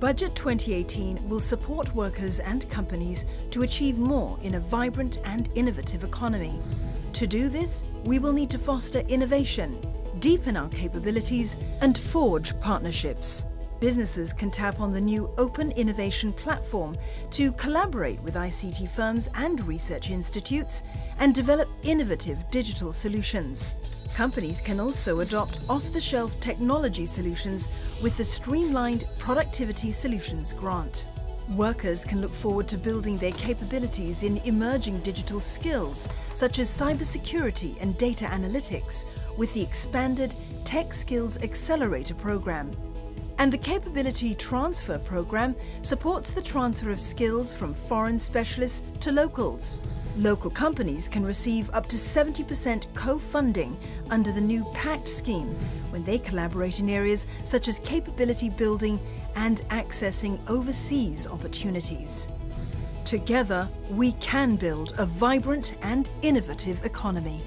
Budget 2018 will support workers and companies to achieve more in a vibrant and innovative economy. To do this, we will need to foster innovation, deepen our capabilities, and forge partnerships. Businesses can tap on the new Open Innovation Platform to collaborate with ICT firms and research institutes and develop innovative digital solutions. Companies can also adopt off-the-shelf technology solutions with the streamlined Productivity Solutions Grant. Workers can look forward to building their capabilities in emerging digital skills such as cybersecurity and data analytics with the expanded Tech Skills Accelerator Program. And the Capability Transfer Program supports the transfer of skills from foreign specialists to locals. Local companies can receive up to 70% co-funding under the new PACT scheme when they collaborate in areas such as capability building and accessing overseas opportunities. Together, we can build a vibrant and innovative economy.